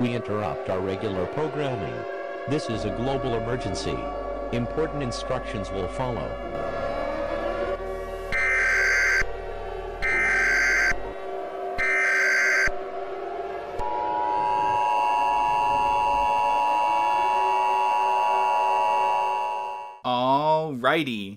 We interrupt our regular programming. This is a global emergency. Important instructions will follow. Alrighty.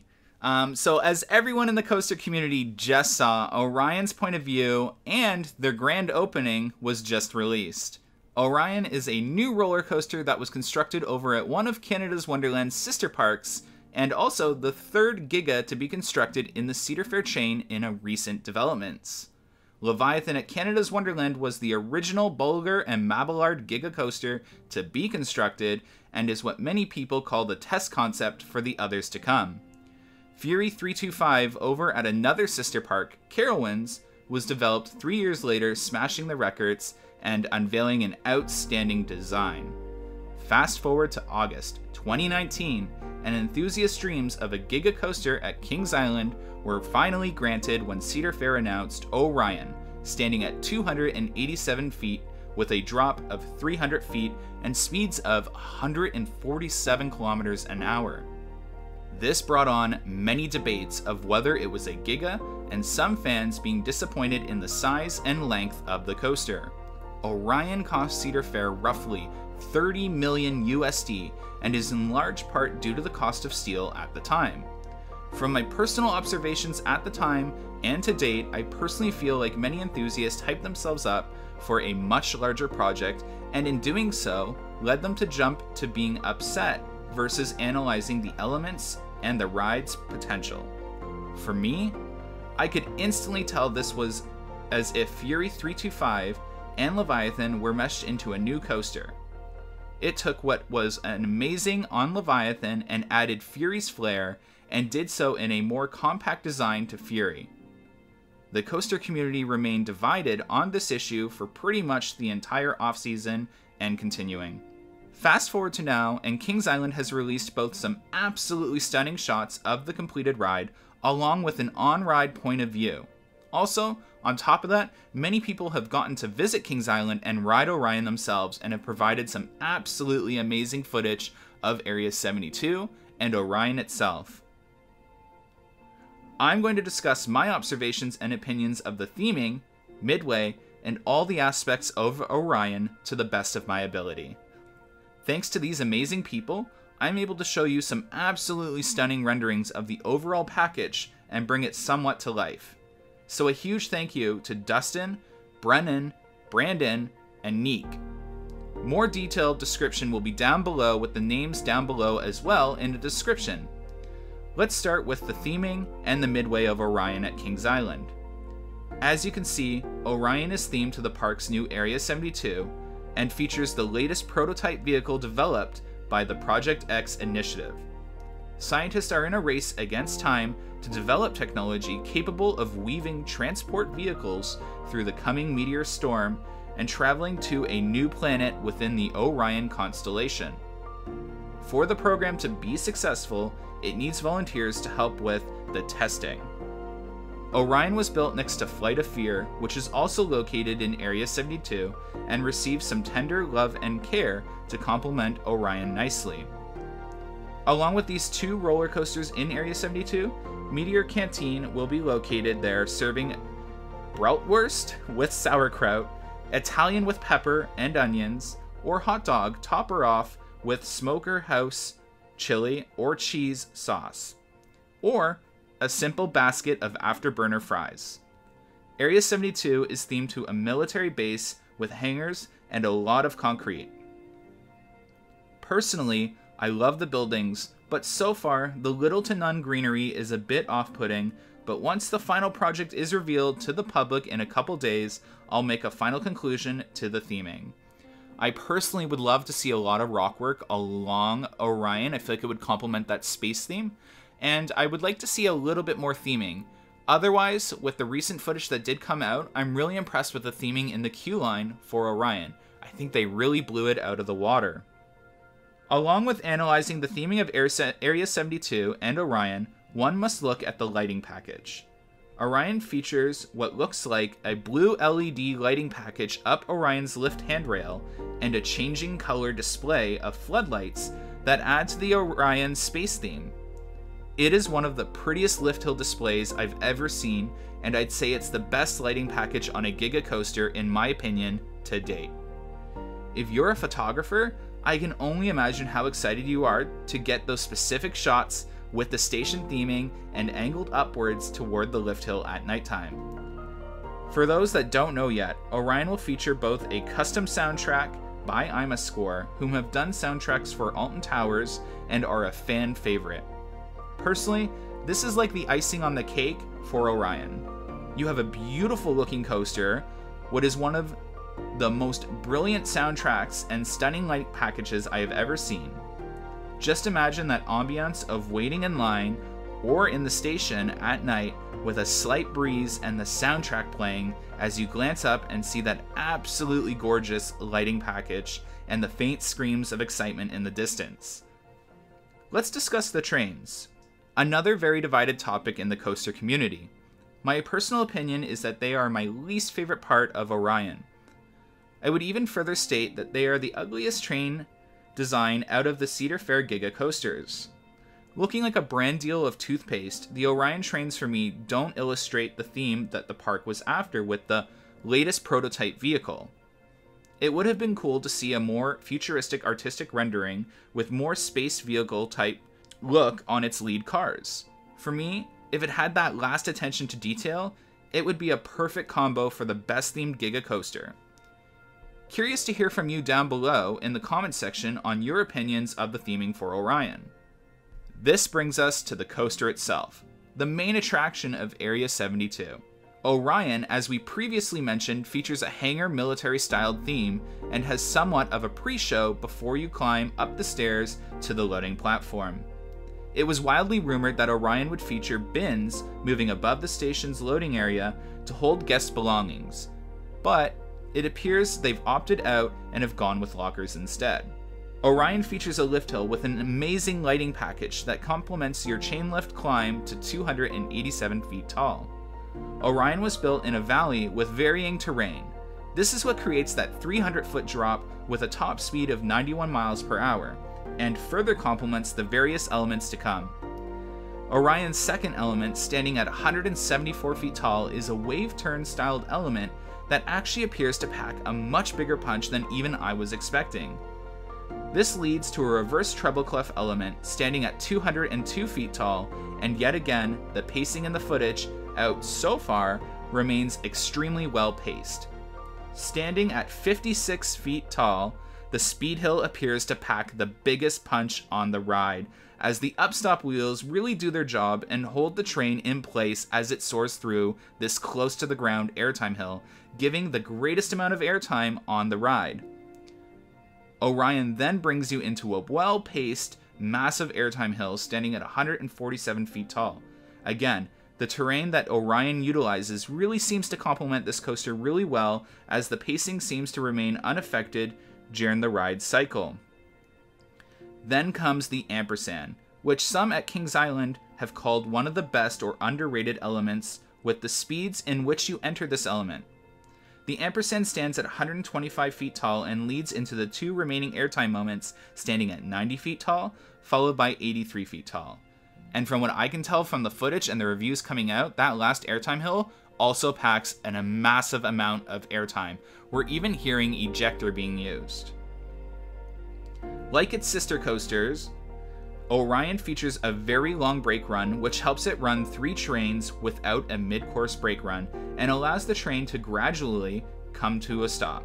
So as everyone in the coaster community just saw, Orion's point of view and their grand opening was just released. Orion is a new roller coaster that was constructed over at one of Canada's Wonderland's sister parks, and also the third Giga to be constructed in the Cedar Fair chain in a recent developments. Leviathan at Canada's Wonderland was the original Bolger and Mabillard Giga coaster to be constructed, and is what many people call the test concept for the others to come. Fury 325 over at another sister park, Carowinds, was developed 3 years later, smashing the records and unveiling an outstanding design. Fast forward to August 2019, and enthusiast dreams of a Giga coaster at Kings Island were finally granted when Cedar Fair announced Orion, standing at 287 feet with a drop of 300 feet and speeds of 147 kilometers an hour. This brought on many debates of whether it was a Giga, and some fans being disappointed in the size and length of the coaster. Orion cost Cedar Fair roughly $30 million USD, and is in large part due to the cost of steel at the time. From my personal observations at the time and to date, I personally feel like many enthusiasts hyped themselves up for a much larger project, and in doing so, led them to jump to being upset versus analyzing the elements and the ride's potential. For me, I could instantly tell this was as if Fury 325 and Leviathan were meshed into a new coaster. It took what was an amazing on Leviathan and added Fury's flair, and did so in a more compact design to Fury. The coaster community remained divided on this issue for pretty much the entire off-season and continuing. Fast forward to now, and Kings Island has released both some absolutely stunning shots of the completed ride, along with an on-ride point of view. Also, on top of that, many people have gotten to visit Kings Island and ride Orion themselves, and have provided some absolutely amazing footage of Area 72 and Orion itself. I'm going to discuss my observations and opinions of the theming, midway, and all the aspects of Orion to the best of my ability. Thanks to these amazing people, I'm able to show you some absolutely stunning renderings of the overall package and bring it somewhat to life. So a huge thank you to Dustin, Brennan, Brandon, and Neek. More detailed description will be down below, with the names down below as well in the description. Let's start with the theming and the midway of Orion at Kings Island. As you can see, Orion is themed to the park's new Area 72 and features the latest prototype vehicle developed by the Project X initiative. Scientists are in a race against time to develop technology capable of weaving transport vehicles through the coming meteor storm and traveling to a new planet within the Orion constellation. For the program to be successful, it needs volunteers to help with the testing. Orion was built next to Flight of Fear, which is also located in Area 72, and received some tender love and care to complement Orion nicely. Along with these two roller coasters in Area 72, Meteor Canteen will be located there, serving bratwurst with sauerkraut, Italian with pepper and onions, or hot dog topper off with smoker house chili or cheese sauce, or a simple basket of afterburner fries. Area 72 is themed to a military base with hangars and a lot of concrete. Personally, I love the buildings, but so far, the little to none greenery is a bit off-putting, but once the final project is revealed to the public in a couple days, I'll make a final conclusion to the theming. I personally would love to see a lot of rock work along Orion. I feel like it would complement that space theme, and I would like to see a little bit more theming. Otherwise, with the recent footage that did come out, I'm really impressed with the theming in the queue line for Orion. I think they really blew it out of the water. Along with analyzing the theming of Area 72 and Orion, one must look at the lighting package. Orion features what looks like a blue LED lighting package up Orion's lift handrail and a changing color display of floodlights that add to the Orion space theme. It is one of the prettiest lift hill displays I've ever seen, and I'd say it's the best lighting package on a Giga coaster in my opinion to date. If you're a photographer, I can only imagine how excited you are to get those specific shots with the station theming and angled upwards toward the lift hill at nighttime. For those that don't know yet, Orion will feature both a custom soundtrack by ImaScore, whom have done soundtracks for Alton Towers and are a fan favorite. Personally, this is like the icing on the cake for Orion. You have a beautiful looking coaster, what is one of the most brilliant soundtracks and stunning light packages I have ever seen. Just imagine that ambiance of waiting in line or in the station at night with a slight breeze and the soundtrack playing as you glance up and see that absolutely gorgeous lighting package and the faint screams of excitement in the distance. Let's discuss the trains, another very divided topic in the coaster community. My personal opinion is that they are my least favorite part of Orion. I would even further state that they are the ugliest train design out of the Cedar Fair Giga coasters. Looking like a brand deal of toothpaste, the Orion trains for me don't illustrate the theme that the park was after with the latest prototype vehicle. It would have been cool to see a more futuristic artistic rendering with more space vehicle type look on its lead cars. For me, if it had that last attention to detail, it would be a perfect combo for the best themed Giga coaster. Curious to hear from you down below in the comments section on your opinions of the theming for Orion. This brings us to the coaster itself, the main attraction of Area 72. Orion, as we previously mentioned, features a hangar military-styled theme and has somewhat of a pre-show before you climb up the stairs to the loading platform. It was wildly rumored that Orion would feature bins moving above the station's loading area to hold guest belongings, but it appears they've opted out and have gone with lockers instead. Orion features a lift hill with an amazing lighting package that complements your chain lift climb to 287 feet tall. Orion was built in a valley with varying terrain. This is what creates that 300-foot drop with a top speed of 91 miles per hour, and further complements the various elements to come. Orion's second element, standing at 174 feet tall, is a wave turn-styled element that actually appears to pack a much bigger punch than even I was expecting. This leads to a reverse treble clef element standing at 202 feet tall, and yet again, the pacing in the footage out so far remains extremely well paced. Standing at 56 feet tall, the speed hill appears to pack the biggest punch on the ride, as the upstop wheels really do their job and hold the train in place as it soars through this close to the ground airtime hill, giving the greatest amount of airtime on the ride. Orion then brings you into a well-paced, massive airtime hill standing at 147 feet tall. Again, the terrain that Orion utilizes really seems to complement this coaster really well, as the pacing seems to remain unaffected during the ride cycle. Then comes the ampersand, which some at Kings Island have called one of the best or underrated elements with the speeds in which you enter this element. The ampersand stands at 125 feet tall and leads into the two remaining airtime moments standing at 90 feet tall, followed by 83 feet tall. And from what I can tell from the footage and the reviews coming out, that last airtime hill also packs a massive amount of airtime. We're even hearing ejector being used. Like its sister coasters, Orion features a very long brake run, which helps it run three trains without a mid-course brake run and allows the train to gradually come to a stop.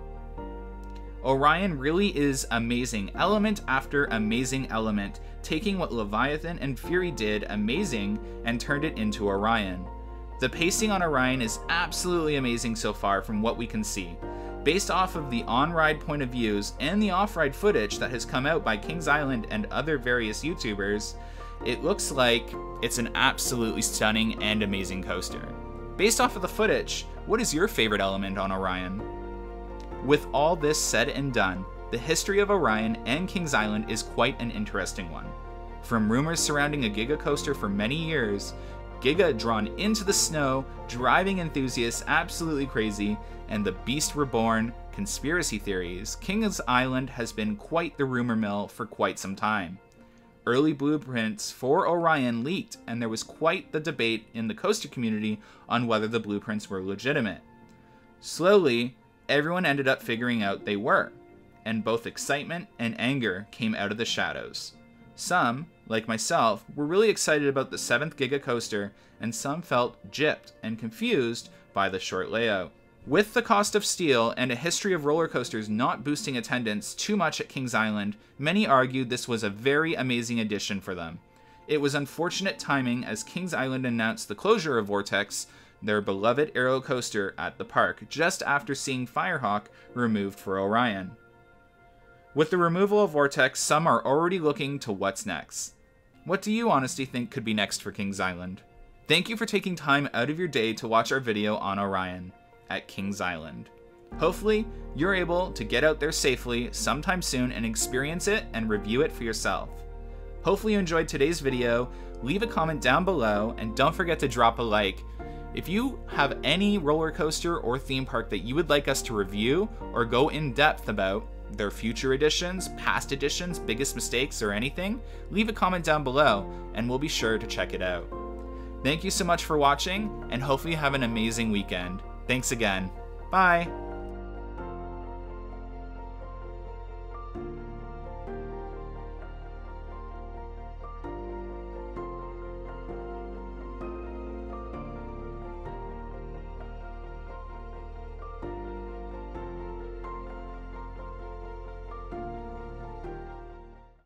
Orion really is amazing element after amazing element, taking what Leviathan and Fury did amazing and turned it into Orion. The pacing on Orion is absolutely amazing so far from what we can see. Based off of the on-ride point of views and the off-ride footage that has come out by Kings Island and other various YouTubers, it looks like it's an absolutely stunning and amazing coaster. Based off of the footage, what is your favorite element on Orion? With all this said and done, the history of Orion and Kings Island is quite an interesting one. From rumors surrounding a Giga coaster for many years, Giga drawn into the snow, driving enthusiasts absolutely crazy, and the beast reborn conspiracy theories, Kings Island has been quite the rumor mill for quite some time. Early blueprints for Orion leaked, and there was quite the debate in the coaster community on whether the blueprints were legitimate. Slowly, everyone ended up figuring out they were, and both excitement and anger came out of the shadows. Some, like myself, were really excited about the 7th Giga Coaster, and some felt gypped and confused by the short layout. With the cost of steel and a history of roller coasters not boosting attendance too much at Kings Island, many argued this was a very amazing addition for them. It was unfortunate timing as Kings Island announced the closure of Vortex, their beloved aero coaster at the park, just after seeing Firehawk removed for Orion. With the removal of Vortex, some are already looking to what's next. What do you honestly think could be next for Kings Island? Thank you for taking time out of your day to watch our video on Orion at Kings Island. Hopefully, you're able to get out there safely sometime soon and experience it and review it for yourself. Hopefully you enjoyed today's video. Leave a comment down below and don't forget to drop a like. If you have any roller coaster or theme park that you would like us to review or go in depth about, their future editions, past editions, biggest mistakes, or anything, leave a comment down below and we'll be sure to check it out. Thank you so much for watching and hopefully you have an amazing weekend. Thanks again. Bye.